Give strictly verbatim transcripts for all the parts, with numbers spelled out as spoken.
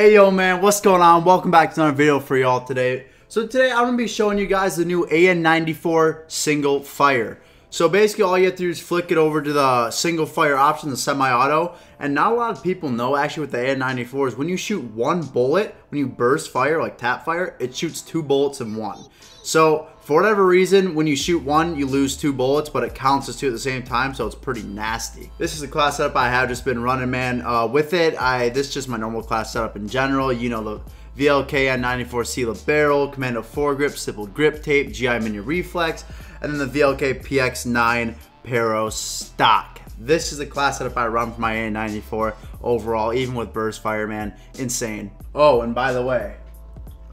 Hey yo man, what's going on? Welcome back to another video for y'all today. So today I'm going to be showing you guys the new A N ninety-four single fire. So basically all you have to do is flick it over to the single fire option, the semi-auto. And not a lot of people know actually with the A N ninety-four is when you shoot one bullet, when you burst fire, like tap fire, it shoots two bullets in one. So for whatever reason, when you shoot one, you lose two bullets, but it counts as two at the same time, so it's pretty nasty. This is the class setup I have just been running, man. Uh, with it, I this is just my normal class setup in general. You know, the V L K A N ninety-four Seal of Barrel, Commando Foregrip, Simple Grip Tape, G I Mini Reflex, and then the V L K P X nine Paro Stock. This is the class setup I run for my A N ninety-four overall, even with burst fire, man. Insane. Oh, and by the way,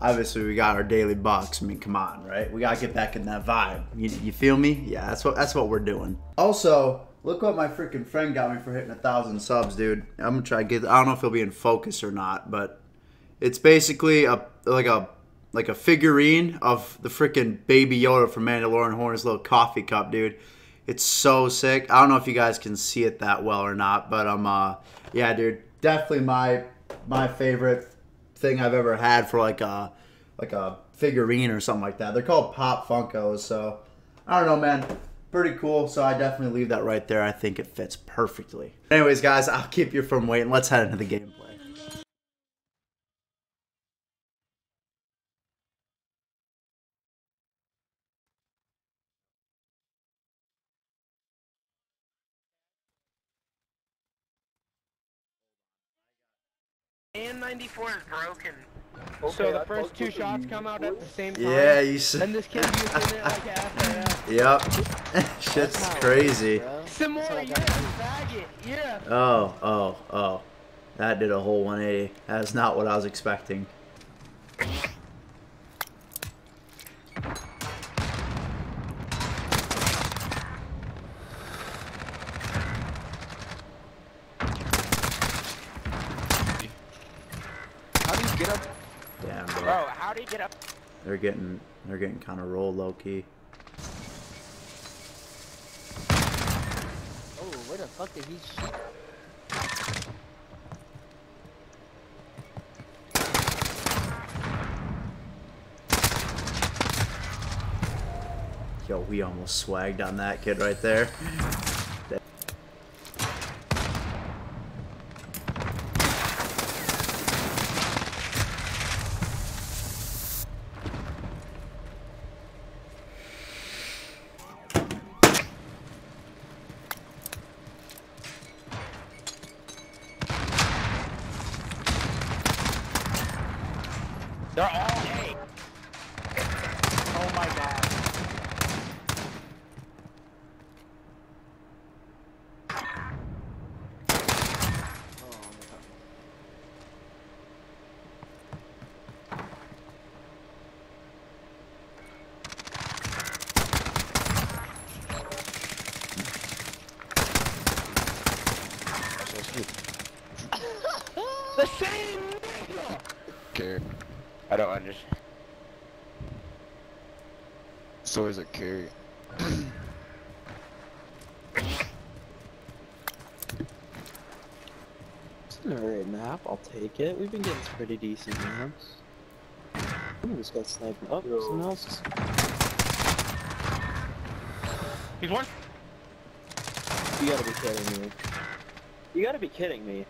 obviously we got our daily bucks. I mean, come on, right? We gotta get back in that vibe. You, you feel me? Yeah, that's what that's what we're doing. Also, look what my freaking friend got me for hitting a thousand subs, dude. I'm gonna try to get. I don't know if he'll be in focus or not, but it's basically a like a like a figurine of the freaking Baby Yoda from Mandalorian Horn's little coffee cup, dude. It's so sick. I don't know if you guys can see it that well or not, but um, uh, yeah, dude, definitely my my favorite thing I've ever had for like a like a figurine or something like that. They're called Pop Funkos, so I don't know, man. Pretty cool, so I definitely leave that right there. I think it fits perfectly. Anyways, guys, I'll keep you from waiting. Let's head into the gameplay. A N ninety-four is broken. Okay, so the first two shots come out at the same time. Yeah, you said. And this kid using it like after that. Yep. Shit's crazy. Some more, yeah, faggot, yeah. Oh, oh, oh. That did a whole one eighty. That is not what I was expecting. Get up. Damn, bro. Bro, how do you get up? They're getting, they're getting kind of rolled low key. Oh, where the fuck did he shoot? Yo, we almost swagged on that kid right there. They're all gay. Oh my god. The same nigga. Okay. I don't understand. So is it carry? It's an alright map, I'll take it. We've been getting some pretty decent maps. Ooh, this guy's sniping up. Oh, someone else. He's one. You gotta be kidding me. You gotta be kidding me.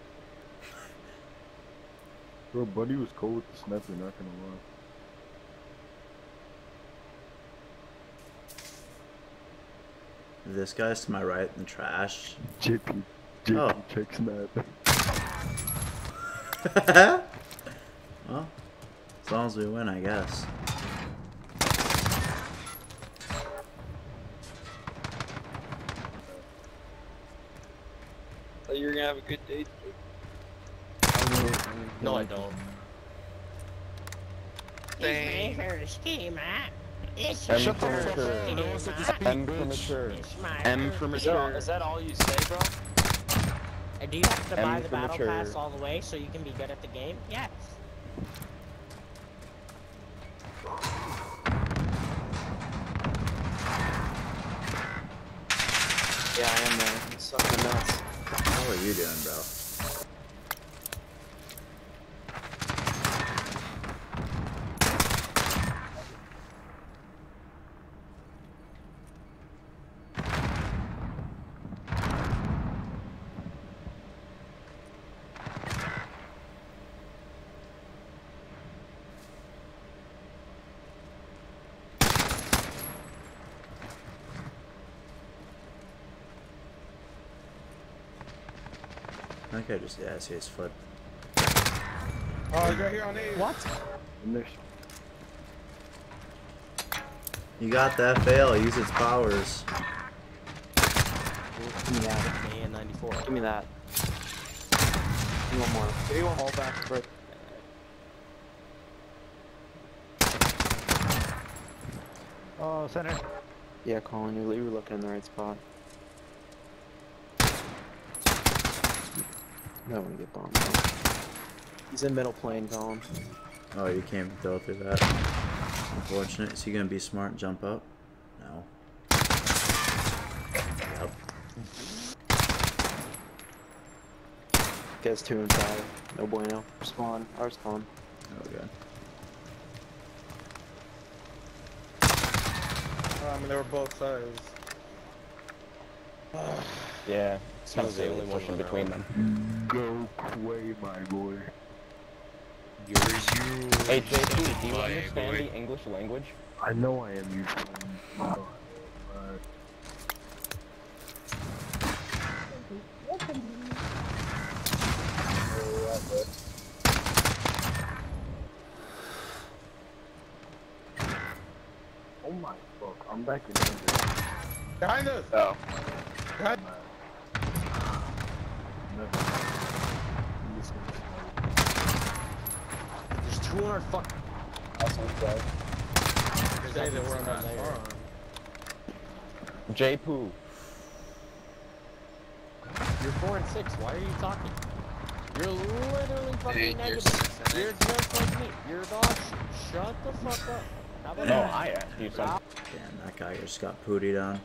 Bro, buddy was cold with the sniper, not gonna lie. This guy's to my right in the trash. Jippy, jippy, oh. Check snap. Well, as long as we win, I guess. So you're gonna have a good day today. No, I don't. It's my first game, huh? It's M for mature. M for mature. M for mature. Is that all you say, bro? And do you have to M buy the battle mature. pass all the way so you can be good at the game? Yes. Yeah, I am, man. It's something else. How are you doing, bro? think I just yeah, see his foot. Oh, he's right here on these. What? In there. You got that fail. Use its powers. Give me that. A N ninety-four. Give me that. Give me one more. Give me one more back. Break. Oh, center. Yeah, Colin, you were looking in the right spot. I don't want to get bombed. Though. He's in middle plane, Colin. Oh, you can't go through that. Unfortunate. Is he going to be smart and jump up? No. Yep. Guess two and five. No bueno. Spawn. Our spawn. Oh, God. I mean, they were both sides. Uh, yeah, Smells the only motion between them. Go away, my boy. Yours, you. Hey, J P, do you understand boy. the English language? I know I am. You. Oh. Oh my fuck, I'm back in danger. Behind us! Oh. Behind us! There's two hundred fucking... Awesome, Say that we're on that farm. J-Poo. You're four and six, why are you talking? You're literally fucking Dude, negative. You're, you're just like me. You're dog shit. Shut the fuck up. No, I asked you something. Damn, that guy just got pootied on.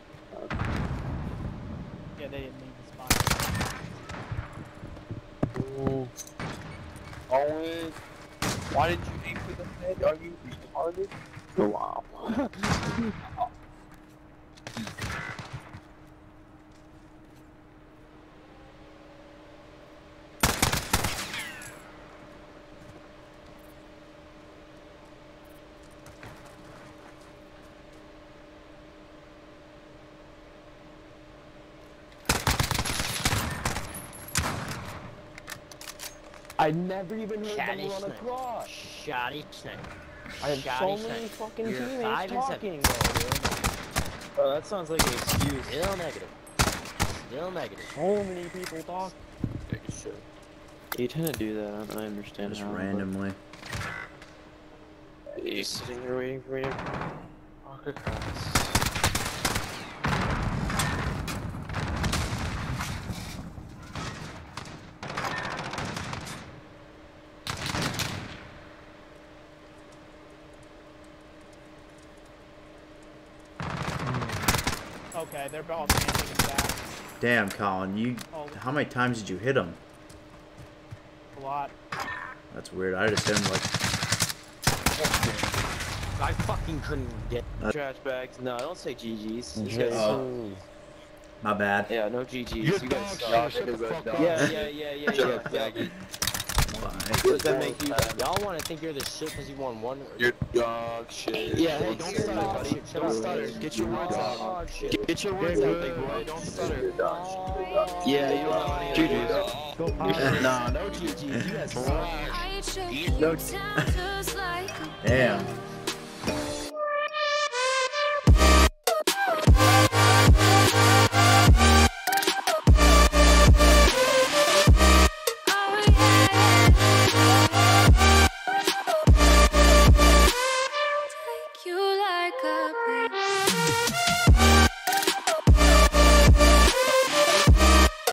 Yeah, they didn't leave the spot. Ooh. Always. Why did you aim for the head? Are you retarded? Oh, wow. I never even heard Shotty them run across. Shotty snake. I have Shotty so many fucking You're teammates talking. Oh, that sounds like an excuse. Still negative. Still negative. So many people talk. Shit. You tend to do that. I understand. Just how, randomly. But... Are you sitting here waiting for me? Walk across. Okay, they're all standing back. Damn, Colin, you. Oh. How many times did you hit him? A lot. That's weird. I just hit him like. I fucking couldn't get. That's... Trash bags. No, I don't say G Gs. You guys. Oh. My bad. Yeah, no G Gs. You, you guys suck. Yeah, yeah, yeah, yeah, yeah. Exactly. What does that make you? Y'all want to think you're the shit because you won one. You're dog shit. Yeah, hey, don't stutter, buddy. Don't stutter. Get your words out. Get your words out, big boy. Don't stutter. Yeah, you don't have any. Nah, no G G. You guys suck. No. Damn.